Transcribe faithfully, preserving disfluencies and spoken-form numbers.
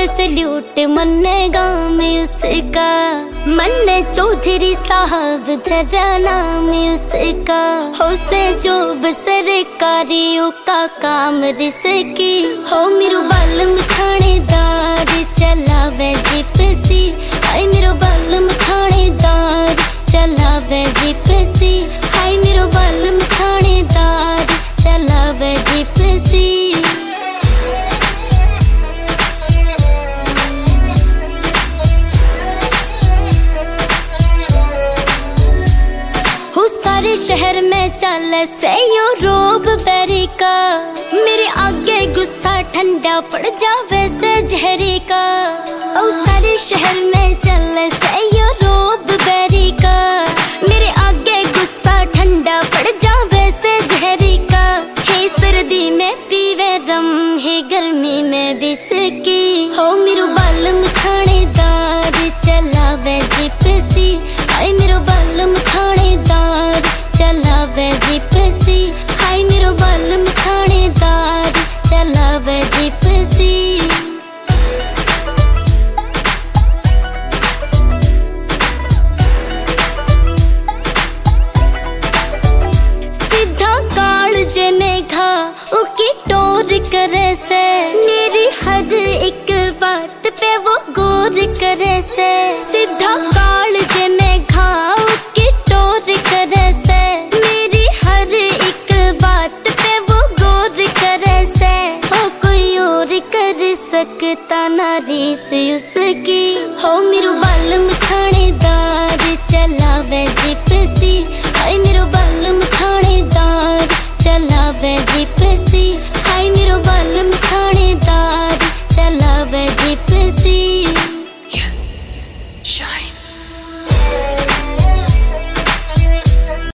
से सल्यूट मन्नेगा में उसका, मन्ने चौधरी साहब धराना में उसका। हो से जो सरकारियों का काम रिसकी, हो मेरो बालम थानेदार चला वे जिपसी। हाय मेरो बालम थानेदार चला वे जिपसी। हाय मेरो बालम थानेदार चला वे जिपसी। शहर में चल से यो रोब बेरी का, मेरे आगे गुस्सा ठंडा पड़ जावे से जहरी का। ओ सारे शहर में चल से यो रोब बेरी का, मेरे आगे गुस्सा ठंडा पड़ जावे से जहरी का। हे सर्दी में पीवे रम, हे गर्मी में विस्की। हो मेरो बालम थानेदार चलावे जिपसी। हाय मेरो बालम थानेदार चलावे जिपसी। हाय मेरो बालम थानेदार चलावे जिपसी। सीधा काल जने घा उकी टोर करे से, मेरी हर एक बात पे वो गौर करे से।